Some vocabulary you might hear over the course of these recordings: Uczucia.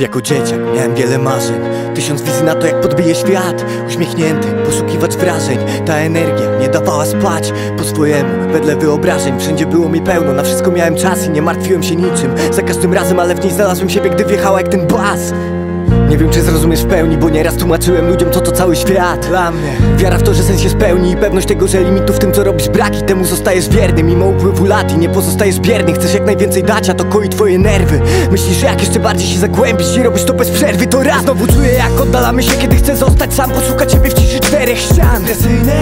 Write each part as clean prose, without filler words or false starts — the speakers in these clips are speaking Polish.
Jako dzieciak miałem wiele marzeń, 1000 wizji na to, jak podbije świat. Uśmiechnięty, poszukiwać wrażeń. Ta energia nie dawała spać po swojemu, wedle wyobrażeń. Wszędzie było mi pełno, na wszystko miałem czas i nie martwiłem się niczym. Za każdym razem, ale w niej znalazłem siebie, gdy wjechała jak ten bas. Nie wiem, czy zrozumiesz w pełni, bo nieraz tłumaczyłem ludziom, co to cały świat dla mnie. Wiara w to, że sens się spełni i pewność tego, że limitu w tym, co robisz, brak i temu zostajesz wierny mimo upływu lat i nie pozostajesz bierny. Chcesz jak najwięcej dać, a to koi twoje nerwy. Myślisz, że jak jeszcze bardziej się zagłębisz i robisz to bez przerwy, to raz znowu czuję, jak oddalamy się, kiedy chcę zostać sam, poszukać ciebie w ciszy 4 ścian.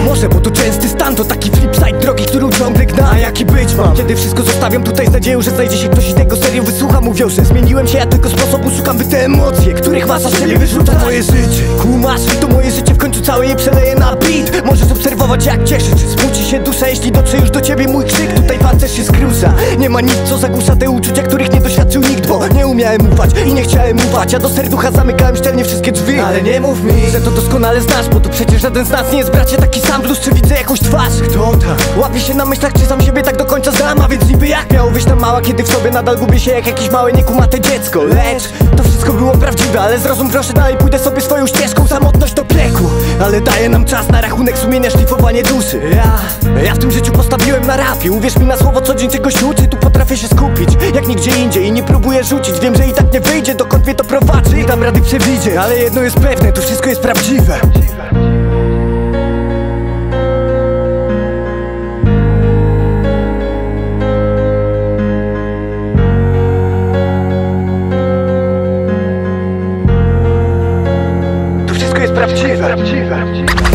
Może, bo to częsty stan, to taki flipside drogi, którą ciągle gna, a jaki być mam. Kiedy wszystko zostawiam tutaj z nadzieją, że znajdzie się ktoś innego, serio wysłucha. Mówią, że zmieniłem się, ja tylko sposobu szukam, by te emocje, których masz, a siebie wyrzuca moje życie. Kumasz, to moje życie w końcu całe je przeleje na beat. Możesz obserwować, jak cieszyć, smuci się dusza, jeśli dotrze już do ciebie mój krzyk. Tutaj pancerz się skrusa, nie ma nic, co zagłusza te uczucia, których nie doświadczył nikt, bo nie umiałem ufać i nie chciałem ufać, a do serducha zamykałem szczelnie wszystkie drzwi. Ale nie mów mi, że to doskonale znasz, bo to przecież żaden z nas nie jest, bracie, taki sam plus, czy widzę jakąś twarz. Kto tam? Łapię się na myślach, czy sam siebie tak do końca znam, a więc niby jak miało wyjść tam mała, kiedy w sobie nadal gubię się jak jakieś małe, niekumate dziecko. Lecz to wszystko było prawdziwe, ale zrozum proszę, dalej pójdę sobie swoją ścieżką. Samotność to piekło, ale daje nam czas na rachunek sumienia, szlifowanie duszy. Ja w tym życiu postawiłem na rafie. Uwierz mi na słowo, co dzień czegoś uczy. Tu potrafię się skupić, jak nigdzie indziej, i nie próbuję rzucić, wiem, że i tak nie wyjdzie. Dokąd mnie to prowadzi, nie dam rady przewidzieć, ale jedno jest pewne, to wszystko jest prawdziwe. Prawdziwe.